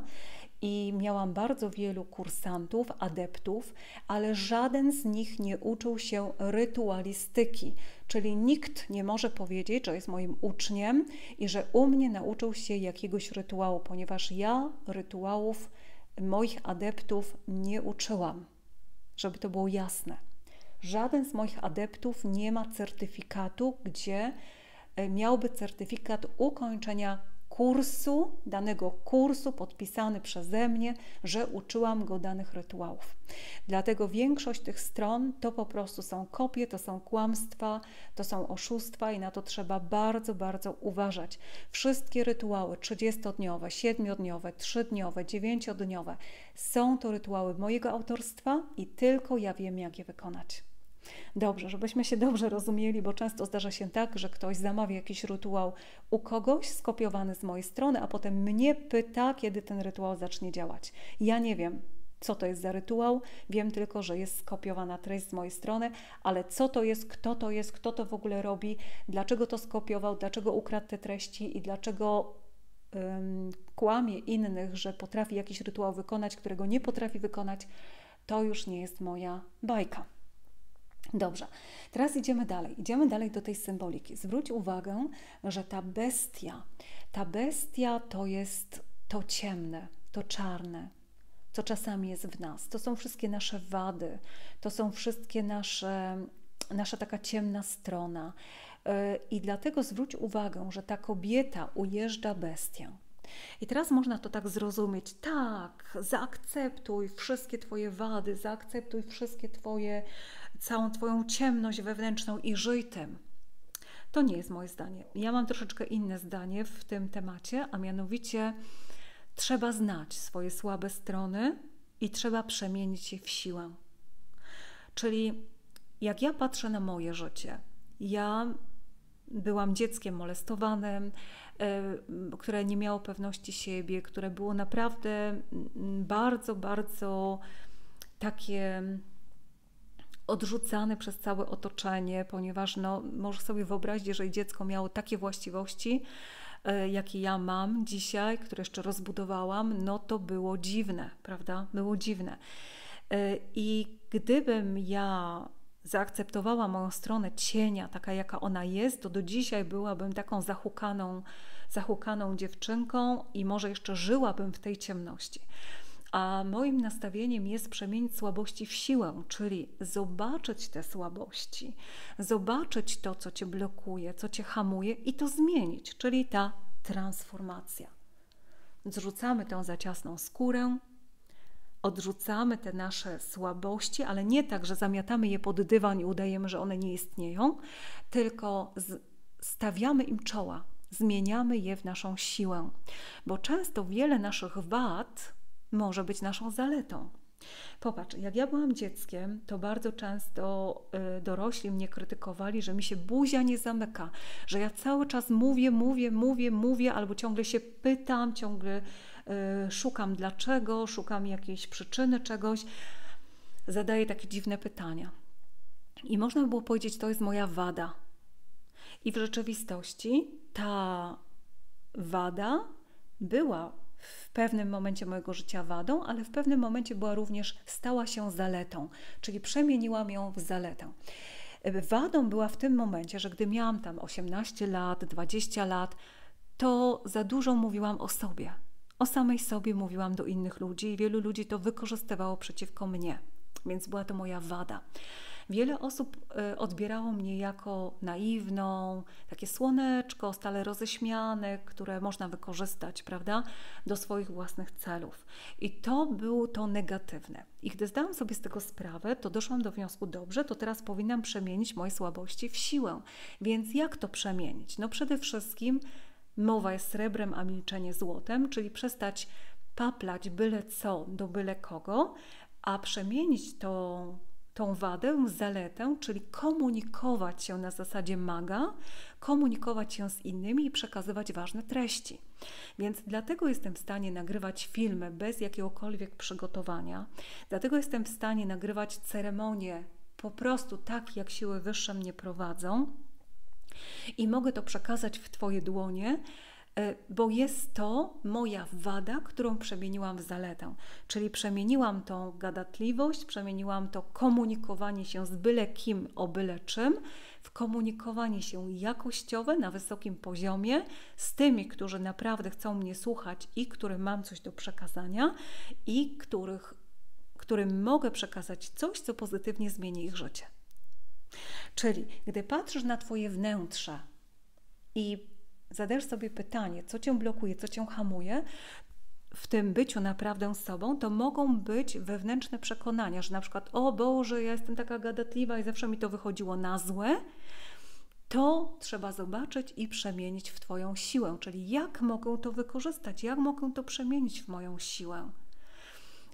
i miałam bardzo wielu kursantów, adeptów, ale żaden z nich nie uczył się rytualistyki. Czyli nikt nie może powiedzieć, że jest moim uczniem i że u mnie nauczył się jakiegoś rytuału, ponieważ ja rytuałów moich adeptów nie uczyłam. Żeby to było jasne. Żaden z moich adeptów nie ma certyfikatu, gdzie miałby certyfikat ukończenia kursu, danego kursu podpisany przeze mnie, że uczyłam go danych rytuałów. Dlatego większość tych stron to po prostu są kopie, to są kłamstwa, to są oszustwa i na to trzeba bardzo, bardzo uważać. Wszystkie rytuały 30-dniowe, 7-dniowe, 3-dniowe, 9-dniowe są to rytuały mojego autorstwa i tylko ja wiem, jak je wykonać. Dobrze, żebyśmy się dobrze rozumieli, bo często zdarza się tak, że ktoś zamawia jakiś rytuał u kogoś skopiowany z mojej strony, a potem mnie pyta, kiedy ten rytuał zacznie działać. Ja nie wiem, co to jest za rytuał, wiem tylko, że jest skopiowana treść z mojej strony, ale co to jest, kto to w ogóle robi, dlaczego to skopiował, dlaczego ukradł te treści i dlaczego kłamie innych, że potrafi jakiś rytuał wykonać, którego nie potrafi wykonać, to już nie jest moja bajka. Dobrze, teraz idziemy dalej. Idziemy dalej do tej symboliki. Zwróć uwagę, że ta bestia to jest to ciemne, to czarne, co czasami jest w nas. To są wszystkie nasze wady, to są wszystkie nasze taka ciemna strona. I dlatego zwróć uwagę, że ta kobieta ujeżdża bestię. I teraz można to tak zrozumieć, tak, zaakceptuj wszystkie twoje wady, zaakceptuj wszystkie twoje, całą twoją ciemność wewnętrzną i żyj tym. To nie jest moje zdanie. Ja mam troszeczkę inne zdanie w tym temacie, a mianowicie trzeba znać swoje słabe strony i trzeba przemienić je w siłę. Czyli jak ja patrzę na moje życie, ja byłam dzieckiem molestowanym, które nie miało pewności siebie, które było naprawdę bardzo, bardzo takie odrzucane przez całe otoczenie, ponieważ no, możesz sobie wyobrazić, jeżeli dziecko miało takie właściwości, jakie ja mam dzisiaj, które jeszcze rozbudowałam, no to było dziwne, prawda? Było dziwne. I gdybym ja zaakceptowała moją stronę cienia, taka jaka ona jest, to do dzisiaj byłabym taką zahukaną dziewczynką i może jeszcze żyłabym w tej ciemności. A moim nastawieniem jest przemienić słabości w siłę, czyli zobaczyć te słabości, zobaczyć to, co cię blokuje, co cię hamuje i to zmienić, czyli ta transformacja. Zrzucamy tę za ciasną skórę, odrzucamy te nasze słabości, ale nie tak, że zamiatamy je pod dywan i udajemy, że one nie istnieją, tylko stawiamy im czoła, zmieniamy je w naszą siłę, bo często wiele naszych wad może być naszą zaletą. Popatrz, jak ja byłam dzieckiem, to bardzo często dorośli mnie krytykowali, że mi się buzia nie zamyka, że ja cały czas mówię, albo ciągle się pytam, ciągle szukam dlaczego, szukam jakiejś przyczyny czegoś, zadaję takie dziwne pytania. I można by było powiedzieć, to jest moja wada. I w rzeczywistości ta wada była w pewnym momencie mojego życia wadą, ale w pewnym momencie była również, stała się zaletą, czyli przemieniłam ją w zaletę. Wadą była w tym momencie, że gdy miałam tam 18 lat, 20 lat, to za dużo mówiłam o sobie. O samej sobie mówiłam do innych ludzi i wielu ludzi to wykorzystywało przeciwko mnie, więc była to moja wada. Wiele osób odbierało mnie jako naiwną, takie słoneczko, stale roześmiane, które można wykorzystać, prawda, do swoich własnych celów. I to było to negatywne. I gdy zdałam sobie z tego sprawę, to doszłam do wniosku, dobrze, to teraz powinnam przemienić moje słabości w siłę. Więc jak to przemienić? No przede wszystkim mowa jest srebrem, a milczenie złotem, czyli przestać paplać byle co do byle kogo, a przemienić tą wadę w zaletę, czyli komunikować się na zasadzie maga, komunikować się z innymi i przekazywać ważne treści. Więc dlatego jestem w stanie nagrywać filmy bez jakiegokolwiek przygotowania, dlatego jestem w stanie nagrywać ceremonie po prostu tak, jak siły wyższe mnie prowadzą i mogę to przekazać w twoje dłonie, bo jest to moja wada, którą przemieniłam w zaletę. Czyli przemieniłam tą gadatliwość, przemieniłam to komunikowanie się z byle kim o byle czym w komunikowanie się jakościowe na wysokim poziomie z tymi, którzy naprawdę chcą mnie słuchać i którym mam coś do przekazania i którym mogę przekazać coś, co pozytywnie zmieni ich życie. Czyli gdy patrzysz na twoje wnętrze i zadajesz sobie pytanie, co cię blokuje, co cię hamuje w tym byciu naprawdę sobą, to mogą być wewnętrzne przekonania, że na przykład o Boże, ja jestem taka gadatliwa i zawsze mi to wychodziło na złe. To trzeba zobaczyć i przemienić w twoją siłę, czyli jak mogę to wykorzystać, jak mogę to przemienić w moją siłę.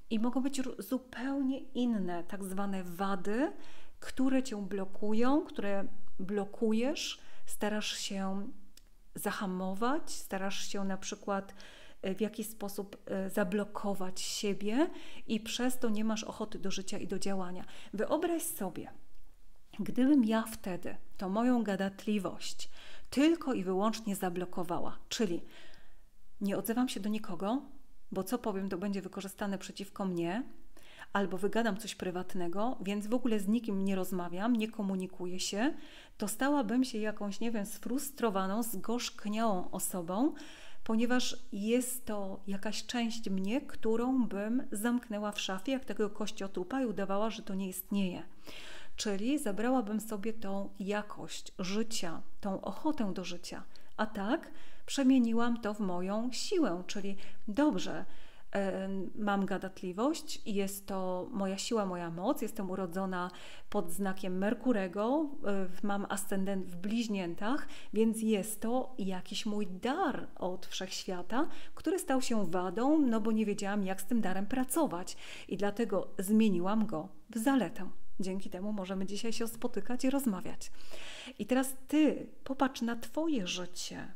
I mogą być zupełnie inne tak zwane wady, które cię blokują, które blokujesz, starasz się zahamować, starasz się na przykład w jakiś sposób zablokować siebie i przez to nie masz ochoty do życia i do działania. Wyobraź sobie, gdybym ja wtedy tą moją gadatliwość tylko i wyłącznie zablokowała, czyli nie odzywam się do nikogo, bo co powiem, to będzie wykorzystane przeciwko mnie, albo wygadam coś prywatnego, więc w ogóle z nikim nie rozmawiam, nie komunikuję się, to stałabym się jakąś, nie wiem, sfrustrowaną, zgorzkniałą osobą, ponieważ jest to jakaś część mnie, którą bym zamknęła w szafie, jak tego kościotrupa i udawała, że to nie istnieje. czyli zabrałabym sobie tą jakość życia, tą ochotę do życia, a tak przemieniłam to w moją siłę, czyli dobrze, mam gadatliwość, jest to moja siła, moja moc, jestem urodzona pod znakiem Merkurego, mam ascendent w bliźniętach, więc jest to jakiś mój dar od wszechświata, który stał się wadą, no bo nie wiedziałam, jak z tym darem pracować i dlatego zmieniłam go w zaletę. Dzięki temu możemy dzisiaj się spotykać i rozmawiać. I teraz Ty popatrz na Twoje życie.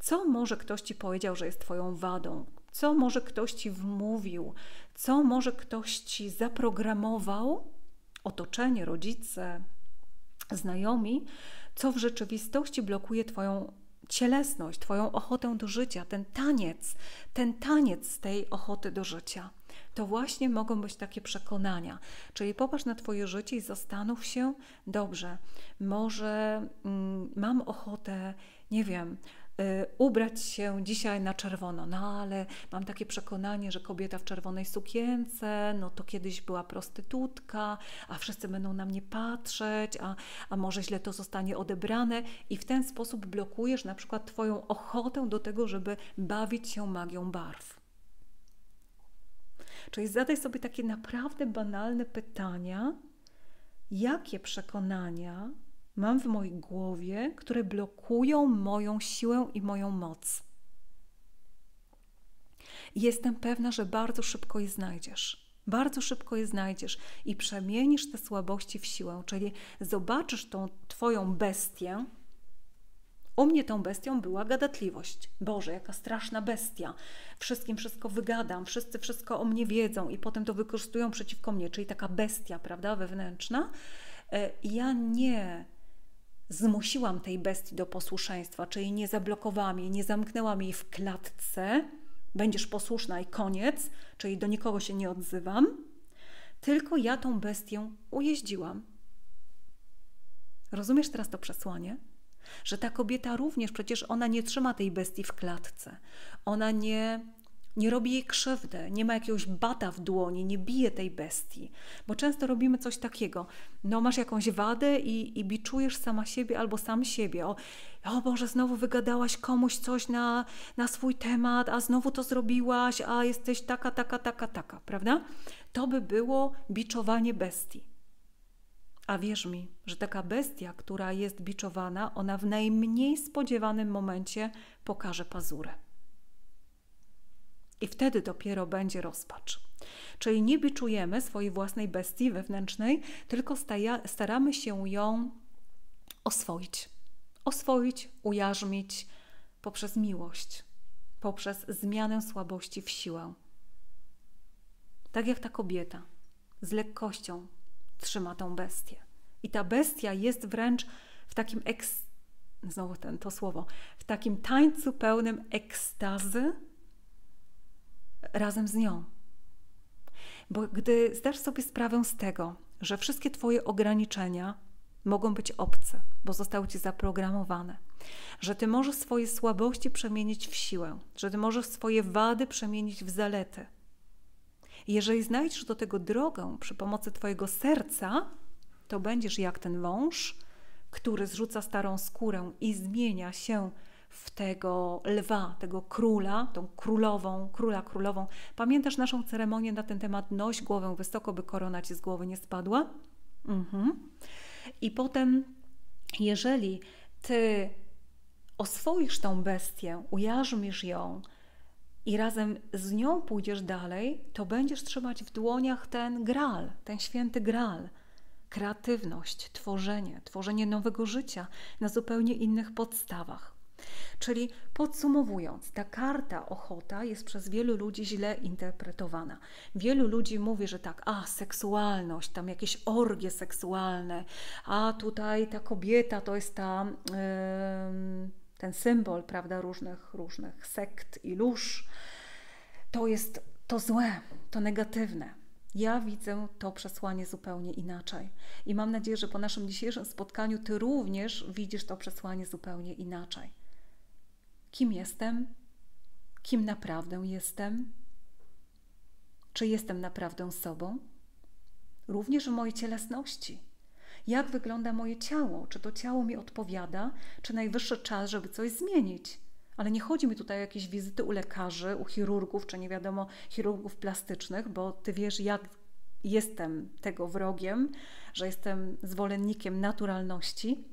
Co może ktoś Ci powiedział, że jest Twoją wadą? Co może ktoś Ci wmówił? Co może ktoś Ci zaprogramował? Otoczenie, rodzice, znajomi. Co w rzeczywistości blokuje Twoją cielesność, Twoją ochotę do życia, ten taniec z tej ochoty do życia. To właśnie mogą być takie przekonania. Czyli popatrz na Twoje życie i zastanów się, dobrze, może mam ochotę, nie wiem, ubrać się dzisiaj na czerwono, no ale mam takie przekonanie, że kobieta w czerwonej sukience, no to kiedyś była prostytutka, a wszyscy będą na mnie patrzeć, a może źle to zostanie odebrane i w ten sposób blokujesz na przykład Twoją ochotę do tego, żeby bawić się magią barw. Czyli zadaj sobie takie naprawdę banalne pytania, jakie przekonania mam w mojej głowie, które blokują moją siłę i moją moc. Jestem pewna, że bardzo szybko je znajdziesz. Bardzo szybko je znajdziesz i przemienisz te słabości w siłę, czyli zobaczysz tą Twoją bestię. U mnie tą bestią była gadatliwość. Boże, jaka straszna bestia. Wszystkim wszystko wygadam, wszyscy wszystko o mnie wiedzą i potem to wykorzystują przeciwko mnie, czyli taka bestia, prawda, wewnętrzna. Ja nie zmusiłam tej bestii do posłuszeństwa, czyli nie zablokowałam jej, nie zamknęłam jej w klatce, będziesz posłuszna i koniec, czyli do nikogo się nie odzywam, tylko ja tą bestię ujeździłam. Rozumiesz teraz to przesłanie? Że ta kobieta również, przecież ona nie trzyma tej bestii w klatce, ona nie robi jej krzywdy, nie ma jakiegoś bata w dłoni, nie bije tej bestii. Bo często robimy coś takiego. No masz jakąś wadę i biczujesz sama siebie albo sam siebie. O Boże, znowu wygadałaś komuś coś na swój temat, a znowu to zrobiłaś, a jesteś taka, prawda? To by było biczowanie bestii. A wierz mi, że taka bestia, która jest biczowana, ona w najmniej spodziewanym momencie pokaże pazurę. I wtedy dopiero będzie rozpacz. Czyli nie biczujemy swojej własnej bestii wewnętrznej, tylko staramy się ją oswoić. Oswoić, ujarzmić poprzez miłość, poprzez zmianę słabości w siłę. Tak jak ta kobieta z lekkością trzyma tą bestię. I ta bestia jest wręcz w takim w takim tańcu pełnym ekstazy, razem z nią. Bo gdy zdasz sobie sprawę z tego, że wszystkie Twoje ograniczenia mogą być obce, bo zostały Ci zaprogramowane, że Ty możesz swoje słabości przemienić w siłę, że Ty możesz swoje wady przemienić w zalety. I jeżeli znajdziesz do tego drogę przy pomocy Twojego serca, to będziesz jak ten wąż, który zrzuca starą skórę i zmienia się w tego lwa, tego króla, tą królową, króla królową. Pamiętasz naszą ceremonię na ten temat? Noś głowę wysoko, by korona Ci z głowy nie spadła. I potem, jeżeli Ty oswoisz tą bestię, ujarzmisz ją i razem z nią pójdziesz dalej, to będziesz trzymać w dłoniach ten graal, ten święty graal. Kreatywność, tworzenie nowego życia na zupełnie innych podstawach. Czyli podsumowując, ta karta ochota jest przez wielu ludzi źle interpretowana. Wielu ludzi mówi, że tak, seksualność, tam jakieś orgie seksualne, a tutaj ta kobieta to jest ten symbol, prawda, różnych sekt i lóż. To jest to złe, to negatywne. Ja widzę to przesłanie zupełnie inaczej. I mam nadzieję, że po naszym dzisiejszym spotkaniu Ty również widzisz to przesłanie zupełnie inaczej. Kim jestem? Kim naprawdę jestem? Czy jestem naprawdę sobą? Również w mojej cielesności. jak wygląda moje ciało, czy to ciało mi odpowiada, czy najwyższy czas, żeby coś zmienić. Ale nie chodzi mi tutaj o jakieś wizyty u lekarzy, u chirurgów, czy nie wiadomo, chirurgów plastycznych, bo ty wiesz, jak jestem tego wrogiem, że jestem zwolennikiem naturalności.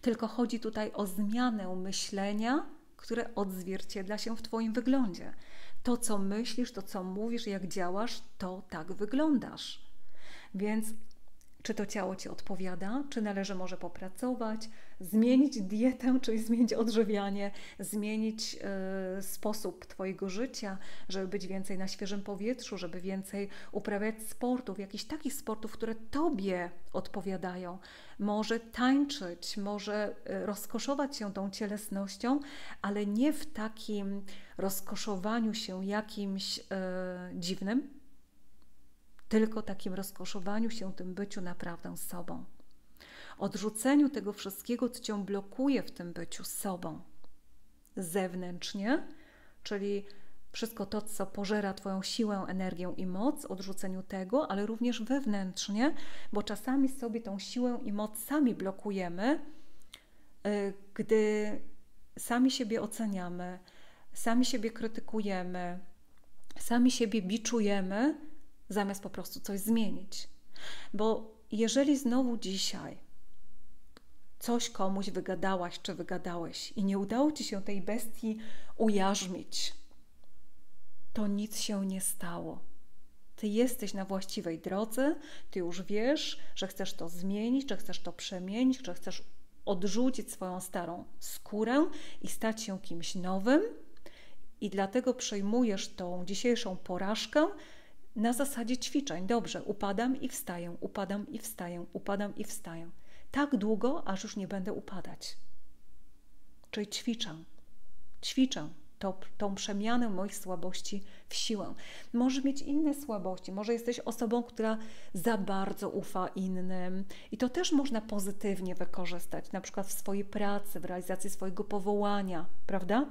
Tylko chodzi tutaj o zmianę myślenia, które odzwierciedla się w twoim wyglądzie. To, co myślisz, to, co mówisz, jak działasz, to tak wyglądasz. Więc czy to ciało ci odpowiada, czy należy może popracować, zmienić dietę, czyli zmienić odżywianie, zmienić sposób twojego życia, żeby być więcej na świeżym powietrzu, żeby więcej uprawiać sportów, jakichś takich sportów, które tobie odpowiadają. Może tańczyć, może rozkoszować się tą cielesnością, ale nie w takim rozkoszowaniu się jakimś dziwnym, tylko takim rozkoszowaniu się tym byciu naprawdę sobą. Odrzuceniu tego wszystkiego, co cię blokuje w tym byciu sobą. Zewnętrznie, czyli wszystko to, co pożera twoją siłę, energię i moc, odrzuceniu tego, ale również wewnętrznie, bo czasami sobie tą siłę i moc sami blokujemy, gdy sami siebie oceniamy, sami siebie krytykujemy, sami siebie biczujemy, zamiast po prostu coś zmienić. Bo jeżeli znowu dzisiaj coś komuś wygadałaś czy wygadałeś i nie udało ci się tej bestii ujarzmić, to nic się nie stało. Ty jesteś na właściwej drodze, ty już wiesz, że chcesz to zmienić, że chcesz to przemienić, że chcesz odrzucić swoją starą skórę i stać się kimś nowym, i dlatego przyjmujesz tą dzisiejszą porażkę na zasadzie ćwiczeń. Dobrze, upadam i wstaję, upadam i wstaję, upadam i wstaję. Tak długo, aż już nie będę upadać. Czyli ćwiczę tą przemianę moich słabości w siłę. Możesz mieć inne słabości, może jesteś osobą, która za bardzo ufa innym i to też można pozytywnie wykorzystać, na przykład w swojej pracy, w realizacji swojego powołania, prawda?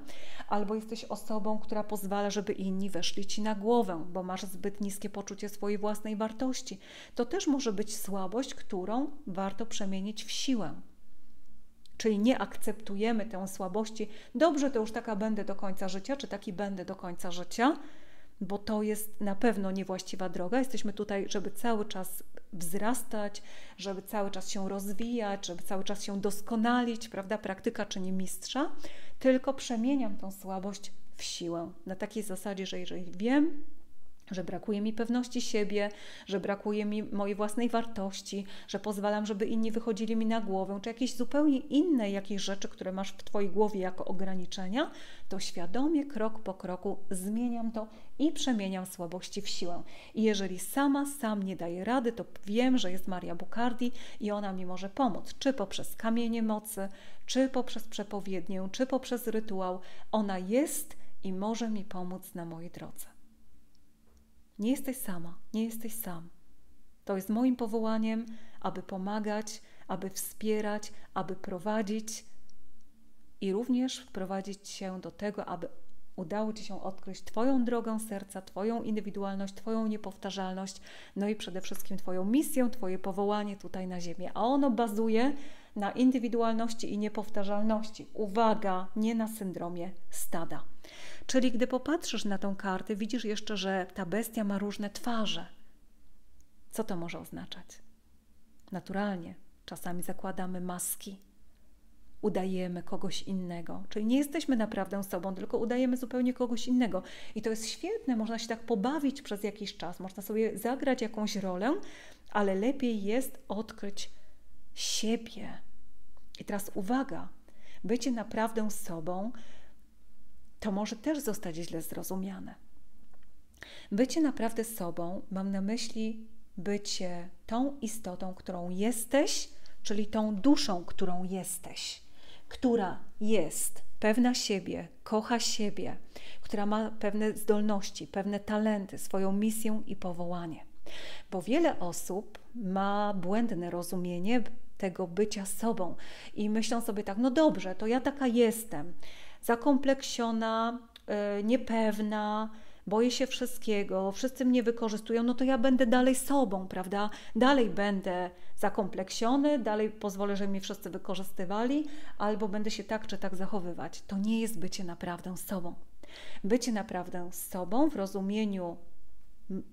Albo jesteś osobą, która pozwala, żeby inni weszli ci na głowę, bo masz zbyt niskie poczucie swojej własnej wartości. To też może być słabość, którą warto przemienić w siłę. Czyli nie akceptujemy tę słabości. Dobrze, to już taka będę do końca życia, czy taki będę do końca życia, bo to jest na pewno niewłaściwa droga. Jesteśmy tutaj, żeby cały czas wzrastać, żeby cały czas się rozwijać, żeby cały czas się doskonalić, prawda? Praktyka czyni mistrza. Tylko przemieniam tą słabość w siłę. Na takiej zasadzie, że jeżeli wiem, że brakuje mi pewności siebie, że brakuje mi mojej własnej wartości, że pozwalam, żeby inni wychodzili mi na głowę, czy jakieś zupełnie inne jakieś rzeczy, które masz w twojej głowie jako ograniczenia, to świadomie, krok po kroku zmieniam to i przemieniam słabości w siłę. I jeżeli sam nie daję rady, to wiem, że jest Maria Bucardi i ona mi może pomóc, czy poprzez kamienie mocy, czy poprzez przepowiednię, czy poprzez rytuał. Ona jest i może mi pomóc na mojej drodze. Nie jesteś sama, nie jesteś sam. To jest moim powołaniem, aby pomagać, aby wspierać, aby prowadzić i również wprowadzić cię do tego, aby udało ci się odkryć twoją drogę serca, twoją indywidualność, twoją niepowtarzalność, no i przede wszystkim twoją misję, twoje powołanie tutaj na ziemię. A ono bazuje na indywidualności i niepowtarzalności. Uwaga, nie na syndromie stada. Czyli gdy popatrzysz na tą kartę, widzisz jeszcze, że ta bestia ma różne twarze. Co to może oznaczać? Naturalnie czasami zakładamy maski, udajemy kogoś innego. Czyli nie jesteśmy naprawdę sobą, tylko udajemy zupełnie kogoś innego. I to jest świetne, można się tak pobawić przez jakiś czas, można sobie zagrać jakąś rolę, ale lepiej jest odkryć siebie. I teraz uwaga, bycie naprawdę sobą to może też zostać źle zrozumiane. Bycie naprawdę sobą, mam na myśli bycie tą istotą, którą jesteś, czyli tą duszą, którą jesteś, która jest pewna siebie, kocha siebie, która ma pewne zdolności, pewne talenty, swoją misję i powołanie. Bo wiele osób ma błędne rozumienie tego bycia sobą i myślą sobie tak, no dobrze, to ja taka jestem, zakompleksiona, niepewna, boję się wszystkiego, wszyscy mnie wykorzystują, no to ja będę dalej sobą, prawda? Dalej będę zakompleksiony, dalej pozwolę, żeby mnie wszyscy wykorzystywali, albo będę się tak czy tak zachowywać. To nie jest bycie naprawdę sobą. Bycie naprawdę sobą w rozumieniu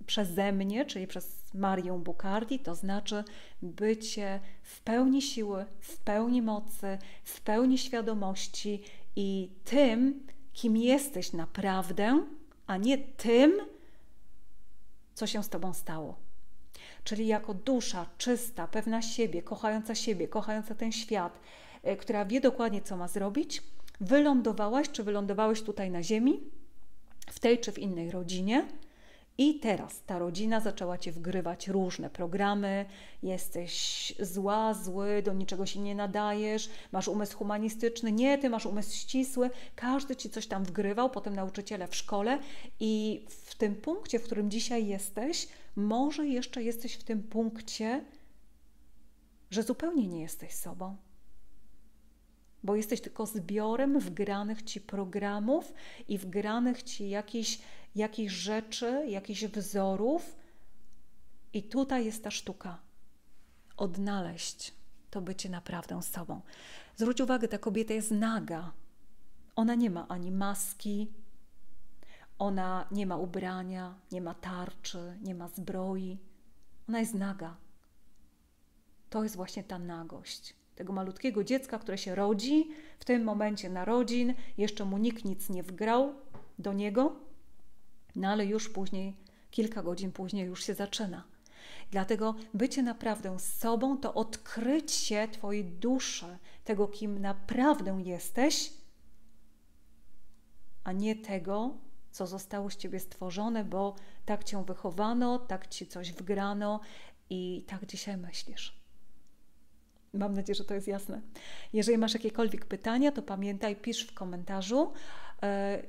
przeze mnie, czyli przez Marię Bucardi, to znaczy bycie w pełni siły, w pełni mocy, w pełni świadomości i tym, kim jesteś naprawdę, a nie tym, co się z Tobą stało. Czyli jako dusza czysta, pewna siebie, kochająca ten świat, która wie dokładnie, co ma zrobić, wylądowałaś czy wylądowałeś tutaj na ziemi, w tej czy w innej rodzinie, i teraz ta rodzina zaczęła Cię wgrywać różne programy, jesteś zła, zły, do niczego się nie nadajesz, masz umysł humanistyczny, nie, Ty masz umysł ścisły, każdy Ci coś tam wgrywał, potem nauczyciele w szkole i w tym punkcie, w którym dzisiaj jesteś, może jeszcze jesteś w tym punkcie, że zupełnie nie jesteś sobą. Bo jesteś tylko zbiorem wgranych Ci programów i wgranych Ci jakichś rzeczy, jakichś wzorów. I tutaj jest ta sztuka. Odnaleźć to bycie naprawdę sobą. Zwróć uwagę, ta kobieta jest naga. Ona nie ma ani maski, ona nie ma ubrania, nie ma tarczy, nie ma zbroi. Ona jest naga. To jest właśnie ta nagość tego malutkiego dziecka, które się rodzi, w tym momencie narodzin, jeszcze mu nikt nic nie wgrał do niego, no ale już później, kilka godzin później już się zaczyna. Dlatego bycie naprawdę sobą to odkrycie Twojej duszy, tego, kim naprawdę jesteś, a nie tego, co zostało z Ciebie stworzone, bo tak Cię wychowano, tak Ci coś wgrano i tak dzisiaj myślisz. Mam nadzieję, że to jest jasne. Jeżeli masz jakiekolwiek pytania, to pamiętaj, pisz w komentarzu.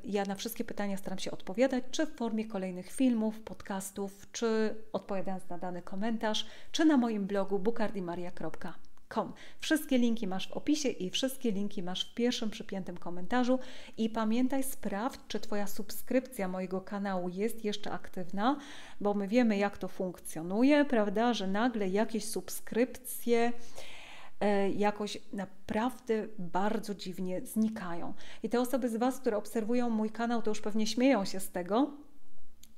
Ja na wszystkie pytania staram się odpowiadać, czy w formie kolejnych filmów, podcastów, czy odpowiadając na dany komentarz, czy na moim blogu bucardimaria.com. Wszystkie linki masz w opisie i wszystkie linki masz w pierwszym przypiętym komentarzu. I pamiętaj, sprawdź, czy Twoja subskrypcja mojego kanału jest jeszcze aktywna, bo my wiemy, jak to funkcjonuje, prawda, że nagle jakieś subskrypcje jakoś naprawdę bardzo dziwnie znikają. I te osoby z Was, które obserwują mój kanał, to już pewnie śmieją się z tego,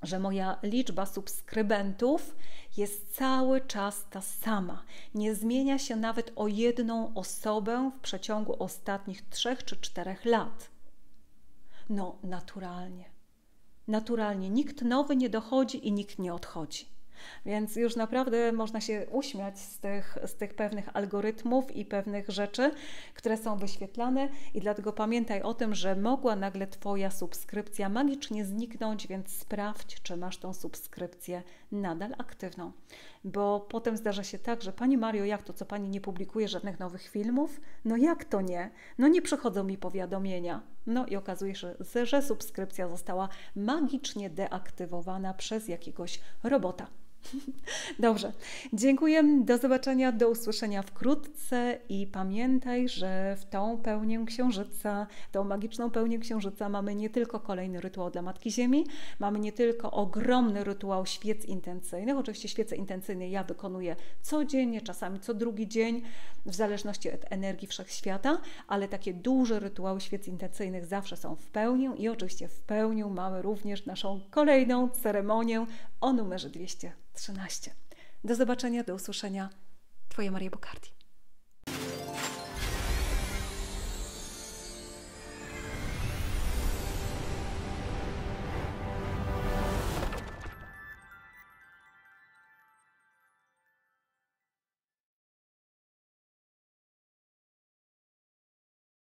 że moja liczba subskrybentów jest cały czas ta sama. Nie zmienia się nawet o jedną osobę w przeciągu ostatnich 3 czy 4 lat. No, naturalnie. Naturalnie. Nikt nowy nie dochodzi i nikt nie odchodzi. Więc już naprawdę można się uśmiać z tych pewnych algorytmów i pewnych rzeczy, które są wyświetlane, i dlatego pamiętaj o tym, że mogła nagle Twoja subskrypcja magicznie zniknąć, więc sprawdź, czy masz tą subskrypcję nadal aktywną. Bo potem zdarza się tak, że Pani Mario, jak to, co Pani nie publikuje żadnych nowych filmów? No jak to nie? No nie przychodzą mi powiadomienia. No i okazuje się, że subskrypcja została magicznie deaktywowana przez jakiegoś robota. Dobrze, dziękuję, do zobaczenia, do usłyszenia wkrótce i pamiętaj, że w tą pełnię księżyca, tą magiczną pełnię księżyca mamy nie tylko kolejny rytuał dla Matki Ziemi, mamy nie tylko ogromny rytuał świec intencyjnych, oczywiście świece intencyjne ja wykonuję codziennie, czasami co drugi dzień, w zależności od energii wszechświata, ale takie duże rytuały świec intencyjnych zawsze są w pełnię i oczywiście w pełnię mamy również naszą kolejną ceremonię o numerze 213. Do zobaczenia, do usłyszenia. Twoja Maria Bucardi.